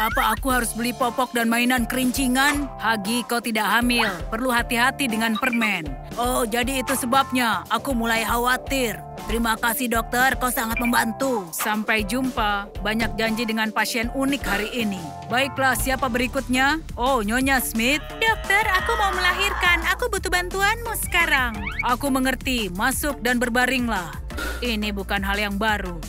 Apa aku harus beli popok dan mainan kerincingan? Hagi, kau tidak hamil. Perlu hati-hati dengan permen. Oh, jadi itu sebabnya. Aku mulai khawatir. Terima kasih dokter, kau sangat membantu. Sampai jumpa. Banyak janji dengan pasien unik hari ini. Baiklah, siapa berikutnya? Oh, Nyonya Smith. Dokter, aku mau melahirkan. Aku butuh bantuanmu sekarang. Aku mengerti. Masuk dan berbaringlah. Ini bukan hal yang baru.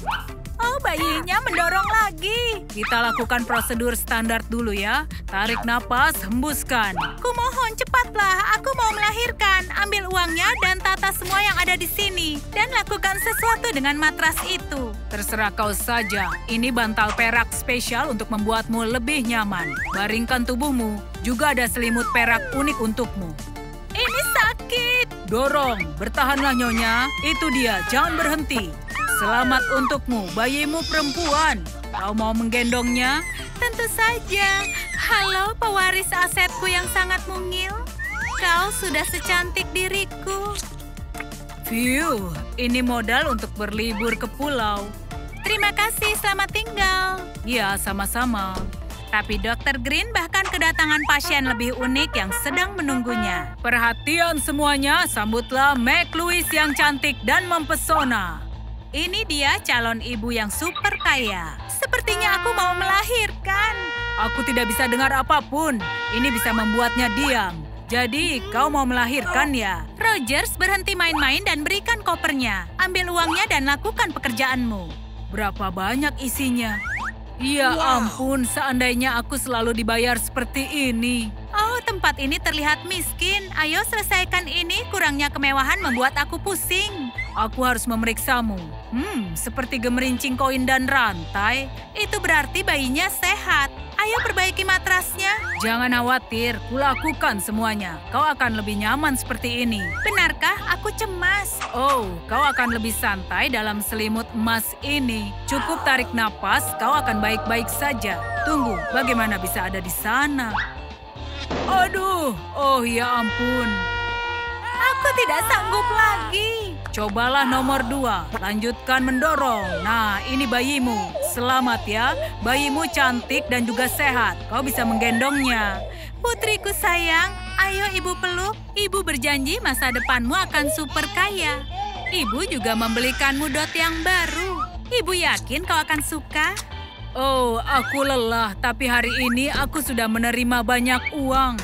Oh, bayinya mendorong lagi. Kita lakukan prosedur standar dulu ya. Tarik napas, hembuskan. Kumohon cepatlah, aku mau melahirkan. Ambil uangnya dan tata semua yang ada di sini. Dan lakukan sesuatu dengan matras itu. Terserah kau saja. Ini bantal perak spesial untuk membuatmu lebih nyaman. Baringkan tubuhmu. Juga ada selimut perak unik untukmu. Ini sakit. Dorong, bertahanlah Nyonya. Itu dia, jangan berhenti. Selamat untukmu, bayimu perempuan. Kau mau menggendongnya? Tentu saja. Halo, pewaris asetku yang sangat mungil. Kau sudah secantik diriku. View, ini modal untuk berlibur ke pulau. Terima kasih, selamat tinggal. Ya, sama-sama. Tapi Dokter Green bahkan kedatangan pasien lebih unik yang sedang menunggunya. Perhatian semuanya, sambutlah Meg Louise yang cantik dan mempesona. Ini dia calon ibu yang super kaya. Sepertinya aku mau melahirkan. Aku tidak bisa dengar apapun. Ini bisa membuatnya diam. Jadi, kau mau melahirkan ya? Rogers, berhenti main-main dan berikan kopernya. Ambil uangnya dan lakukan pekerjaanmu. Berapa banyak isinya? Ya ampun, seandainya aku selalu dibayar seperti ini. Oh, tempat ini terlihat miskin. Ayo selesaikan ini, kurangnya kemewahan membuat aku pusing. Aku harus memeriksamu. Seperti gemerincing koin dan rantai. Itu berarti bayinya sehat. Ayo perbaiki matrasnya. Jangan khawatir, kulakukan semuanya. Kau akan lebih nyaman seperti ini. Benarkah aku cemas? Oh, kau akan lebih santai dalam selimut emas ini. Cukup tarik napas, kau akan baik-baik saja. Tunggu, bagaimana bisa ada di sana? Aduh, oh ya ampun. Aku tidak sanggup lagi. Cobalah nomor 2, lanjutkan mendorong. Nah, ini bayimu. Selamat ya, bayimu cantik dan juga sehat. Kau bisa menggendongnya. Putriku sayang, ayo ibu peluk. Ibu berjanji masa depanmu akan super kaya. Ibu juga membelikanmu dot yang baru. Ibu yakin kau akan suka? Oh, aku lelah, tapi hari ini aku sudah menerima banyak uang.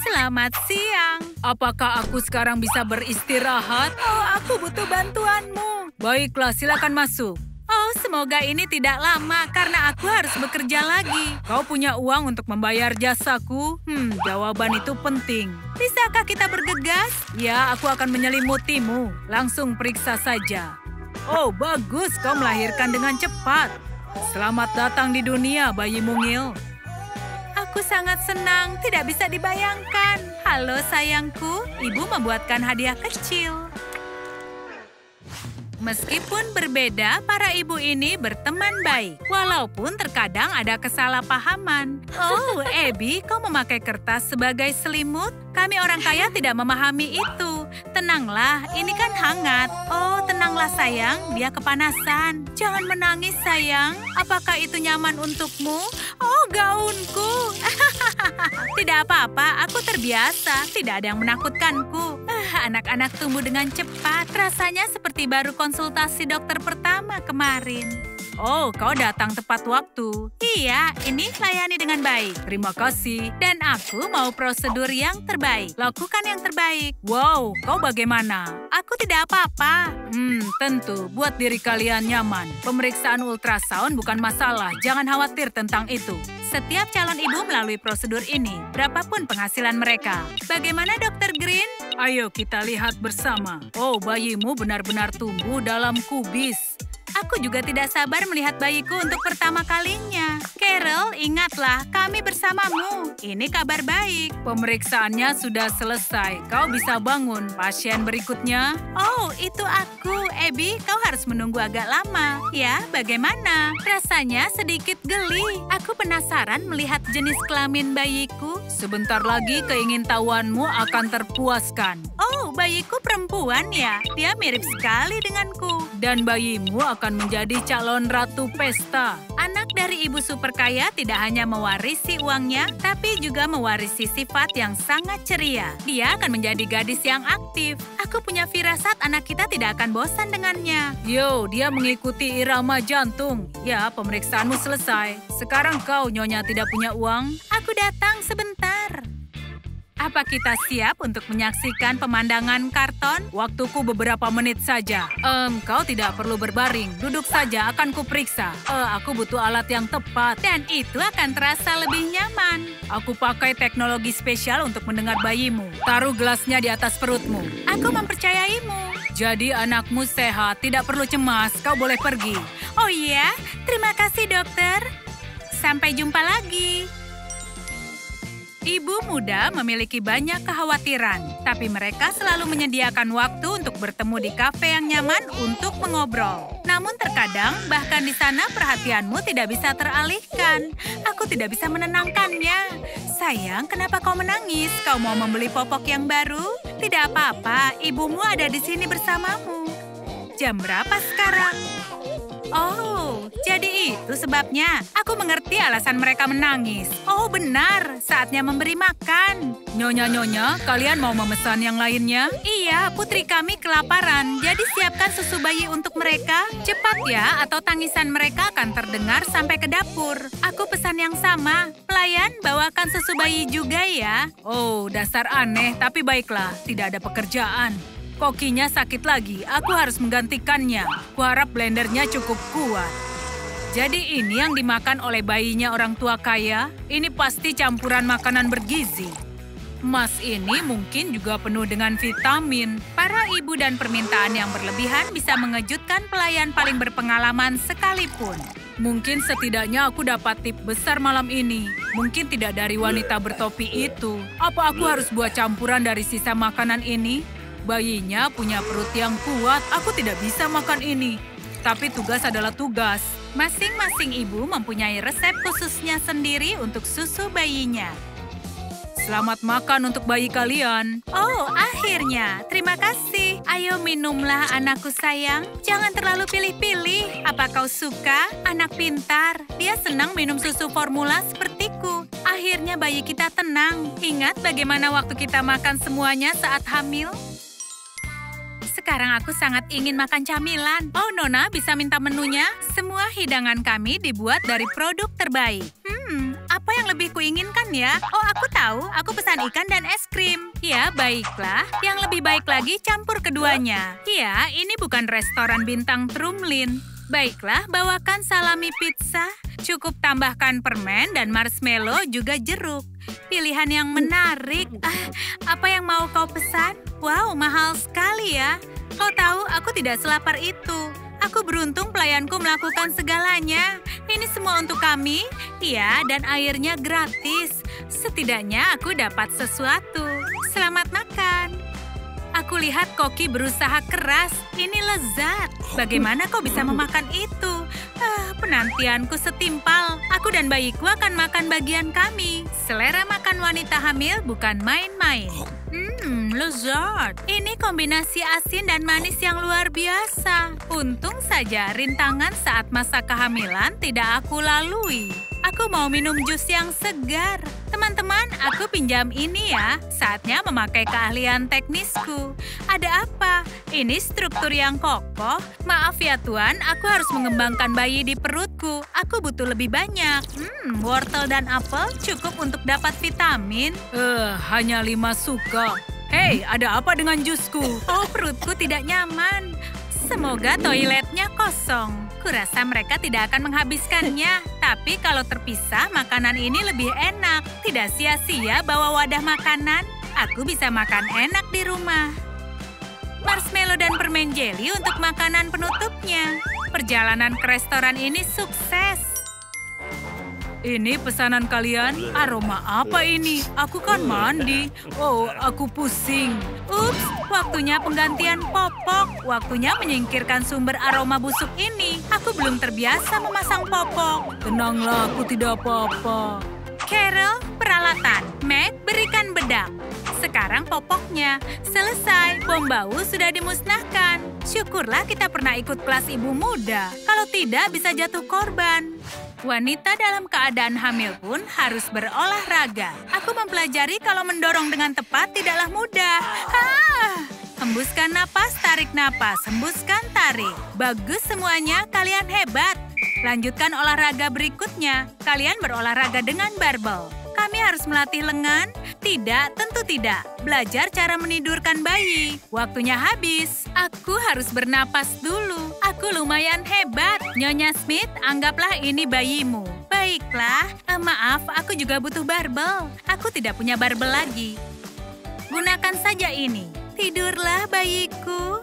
Selamat siang. Apakah aku sekarang bisa beristirahat? Oh, aku butuh bantuanmu. Baiklah, silakan masuk. Oh, semoga ini tidak lama karena aku harus bekerja lagi. Kau punya uang untuk membayar jasaku? Jawaban itu penting. Bisakah kita bergegas? Ya, aku akan menyelimutimu. Langsung periksa saja. Oh, bagus. Kau melahirkan dengan cepat. Selamat datang di dunia, bayi mungil. Aku sangat senang, tidak bisa dibayangkan. Halo sayangku, ibu membuatkan hadiah kecil. Meskipun berbeda, para ibu ini berteman baik. Walaupun terkadang ada kesalahpahaman. Oh, Abbie, kau memakai kertas sebagai selimut? Kami orang kaya tidak memahami itu. Tenanglah, ini kan hangat. Oh, tenanglah sayang, dia kepanasan. Jangan menangis sayang, apakah itu nyaman untukmu? Oh, gaunku. Tidak apa-apa, aku terbiasa. Tidak ada yang menakutkanku. Anak-anak tumbuh dengan cepat. Rasanya seperti baru konsultasi dokter pertama kemarin. Oh, kau datang tepat waktu. Iya, ini layani dengan baik. Terima kasih. Dan aku mau prosedur yang terbaik. Lakukan yang terbaik. Wow, kau bagaimana? Aku tidak apa-apa. Tentu. Buat diri kalian nyaman. Pemeriksaan ultrasound bukan masalah. Jangan khawatir tentang itu. Setiap calon ibu melalui prosedur ini. Berapapun penghasilan mereka. Bagaimana Dokter Green? Ayo kita lihat bersama. Oh, bayimu benar-benar tumbuh dalam kubis. Aku juga tidak sabar melihat bayiku untuk pertama kalinya. Carol, ingatlah, kami bersamamu. Ini kabar baik. Pemeriksaannya sudah selesai. Kau bisa bangun. Pasien berikutnya. Oh, itu aku. Abbie, kau harus menunggu agak lama. Ya, bagaimana? Rasanya sedikit geli. Aku penasaran melihat jenis kelamin bayiku. Sebentar lagi keingintahuanmu akan terpuaskan. Oh, Oh, bayiku perempuan ya. Dia mirip sekali denganku. Dan bayimu akan menjadi calon ratu pesta. Anak dari ibu super kaya tidak hanya mewarisi uangnya, tapi juga mewarisi sifat yang sangat ceria. Dia akan menjadi gadis yang aktif. Aku punya firasat anak kita tidak akan bosan dengannya. Yo, dia mengikuti irama jantung. Ya, pemeriksaanmu selesai. Sekarang kau, nyonya tidak punya uang. Aku datang sebentar. Apa kita siap untuk menyaksikan pemandangan karton? Waktuku beberapa menit saja. Kau tidak perlu berbaring. Duduk saja, akan kuperiksa. Aku butuh alat yang tepat. Dan itu akan terasa lebih nyaman. Aku pakai teknologi spesial untuk mendengar bayimu. Taruh gelasnya di atas perutmu. Aku mempercayaimu. Jadi anakmu sehat, tidak perlu cemas. Kau boleh pergi. Oh iya, terima kasih dokter. Sampai jumpa lagi. Ibu muda memiliki banyak kekhawatiran, tapi mereka selalu menyediakan waktu untuk bertemu di kafe yang nyaman untuk mengobrol. Namun terkadang, bahkan di sana perhatianmu tidak bisa teralihkan. Aku tidak bisa menenangkannya. Sayang, kenapa kau menangis? Kau mau membeli popok yang baru? Tidak apa-apa, ibumu ada di sini bersamamu. Jam berapa sekarang? Oh, jadi itu sebabnya. Aku mengerti alasan mereka menangis. Oh, benar. Saatnya memberi makan. Nyonya-nyonya, kalian mau memesan yang lainnya? Iya, putri kami kelaparan. Jadi siapkan susu bayi untuk mereka. Cepat ya, atau tangisan mereka akan terdengar sampai ke dapur. Aku pesan yang sama. Pelayan, bawakan susu bayi juga ya. Oh, dasar aneh. Tapi baiklah, tidak ada pekerjaan. Kokinya sakit lagi, aku harus menggantikannya. Kuharap blendernya cukup kuat. Jadi ini yang dimakan oleh bayinya orang tua kaya? Ini pasti campuran makanan bergizi. Mas ini mungkin juga penuh dengan vitamin. Para ibu dan permintaan yang berlebihan bisa mengejutkan pelayan paling berpengalaman sekalipun. Mungkin setidaknya aku dapat tip besar malam ini. Mungkin tidak dari wanita bertopi itu. Apa aku harus buat campuran dari sisa makanan ini? Bayinya punya perut yang kuat, aku tidak bisa makan ini. Tapi tugas adalah tugas. Masing-masing ibu mempunyai resep khususnya sendiri untuk susu bayinya. Selamat makan untuk bayi kalian. Oh, akhirnya. Terima kasih. Ayo minumlah anakku sayang. Jangan terlalu pilih-pilih. Apa kau suka? Anak pintar. Dia senang minum susu formula sepertiku. Akhirnya bayi kita tenang. Ingat bagaimana waktu kita makan semuanya saat hamil? Sekarang aku sangat ingin makan camilan. Oh, Nona, bisa minta menunya? Semua hidangan kami dibuat dari produk terbaik. Apa yang lebih kuinginkan ya? Oh, aku tahu. Aku pesan ikan dan es krim. Ya, baiklah. Yang lebih baik lagi campur keduanya. Ya, ini bukan restoran bintang Trumlin. Baiklah, bawakan salami pizza. Cukup tambahkan permen dan marshmallow juga jeruk. Pilihan yang menarik. Apa yang mau kau pesan? Wow, mahal sekali ya. Kau tahu, aku tidak selapar itu. Aku beruntung pelayanku melakukan segalanya. Ini semua untuk kami. Iya, dan airnya gratis. Setidaknya aku dapat sesuatu. Selamat makan. Aku lihat koki berusaha keras. Ini lezat. Bagaimana kau bisa memakan itu? Penantianku setimpal. Aku dan bayiku akan makan bagian kami. Selera makan wanita hamil bukan main-main. Lezat. Ini kombinasi asin dan manis yang luar biasa. Untung saja rintangan saat masa kehamilan tidak aku lalui. Aku mau minum jus yang segar. Teman-teman, aku pinjam ini ya. Saatnya memakai keahlian teknisku. Ada apa? Ini struktur yang kokoh. Maaf ya Tuan, aku harus mengembangkan bayi di perutku. Aku butuh lebih banyak. Wortel dan apel cukup untuk dapat vitamin. Hanya 5 suka. Hei, ada apa dengan jusku? Oh, perutku tidak nyaman. Semoga toiletnya kosong. Kurasa mereka tidak akan menghabiskannya. Tapi kalau terpisah, makanan ini lebih enak. Tidak sia-sia bawa wadah makanan. Aku bisa makan enak di rumah. Marshmallow dan permen jeli untuk makanan penutupnya. Perjalanan ke restoran ini sukses. Ini pesanan kalian. Aroma apa ini? Aku kan mandi. Oh, aku pusing. Ups, waktunya penggantian popok. Waktunya menyingkirkan sumber aroma busuk ini. Aku belum terbiasa memasang popok. Tenanglah, aku tidak apa-apa. Carol, peralatan keselamatan. Meg, berikan pedang. Sekarang popoknya. Selesai, bom bau sudah dimusnahkan. Syukurlah kita pernah ikut kelas ibu muda. Kalau tidak, bisa jatuh korban. Wanita dalam keadaan hamil pun harus berolahraga. Aku mempelajari kalau mendorong dengan tepat tidaklah mudah. Hembuskan napas, tarik napas. Hembuskan, tarik. Bagus semuanya, kalian hebat. Lanjutkan olahraga berikutnya. Kalian berolahraga dengan barbel. Kami harus melatih lengan? Tidak, tentu tidak. Belajar cara menidurkan bayi. Waktunya habis. Aku harus bernapas dulu. Aku lumayan hebat. Nyonya Smith, anggaplah ini bayimu. Baiklah, maaf, aku juga butuh barbel. Aku tidak punya barbel lagi. Gunakan saja ini. Tidurlah, bayiku.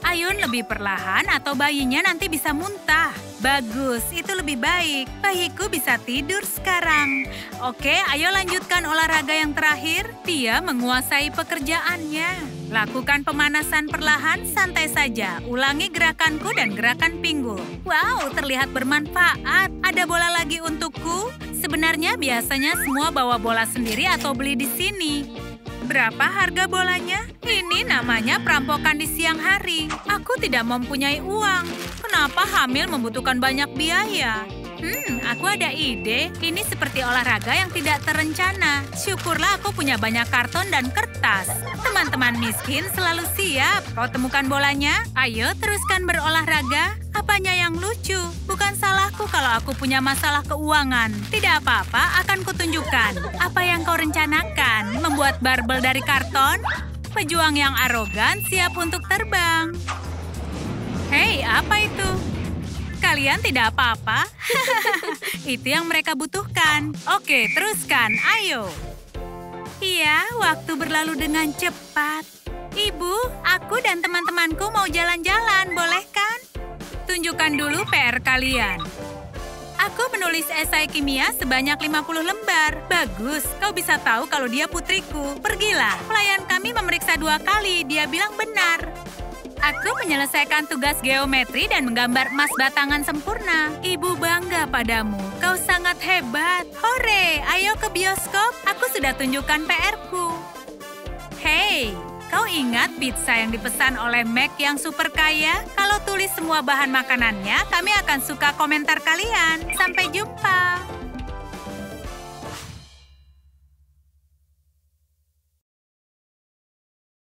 Ayun lebih perlahan atau bayinya nanti bisa muntah. Bagus, itu lebih baik. Bayiku bisa tidur sekarang. Oke, ayo lanjutkan olahraga yang terakhir. Dia menguasai pekerjaannya. Lakukan pemanasan perlahan, santai saja. Ulangi gerakanku dan gerakan pinggul. Wow, terlihat bermanfaat. Ada bola lagi untukku? Sebenarnya biasanya semua bawa bola sendiri atau beli di sini. Berapa harga bolanya? Ini namanya perampokan di siang hari. Aku tidak mempunyai uang. Kenapa hamil membutuhkan banyak biaya? Aku ada ide. Ini seperti olahraga yang tidak terencana. Syukurlah aku punya banyak karton dan kertas. Teman-teman miskin selalu siap. Kau temukan bolanya? Ayo teruskan berolahraga. Apanya yang lucu? Bukan salahku kalau aku punya masalah keuangan. Tidak apa-apa, akan kutunjukkan. Apa yang kau rencanakan? Membuat barbel dari karton? Pejuang yang arogan siap untuk terbang. Hei, apa itu? Kalian tidak apa-apa? Itu yang mereka butuhkan. Oke, teruskan. Ayo. Iya, waktu berlalu dengan cepat. Ibu, aku dan teman-temanku mau jalan-jalan, boleh kan? Tunjukkan dulu PR kalian. Aku menulis esai kimia sebanyak 50 lembar. Bagus, kau bisa tahu kalau dia putriku. Pergilah, pelayan kami memeriksa 2 kali. Dia bilang benar. Aku menyelesaikan tugas geometri dan menggambar emas batangan sempurna. Ibu bangga padamu. Kau sangat hebat. Hore, ayo ke bioskop. Aku sudah tunjukkan PR-ku. Hei. Kau ingat pizza yang dipesan oleh Meg yang super kaya? Kalau tulis semua bahan makanannya, kami akan suka komentar kalian. Sampai jumpa!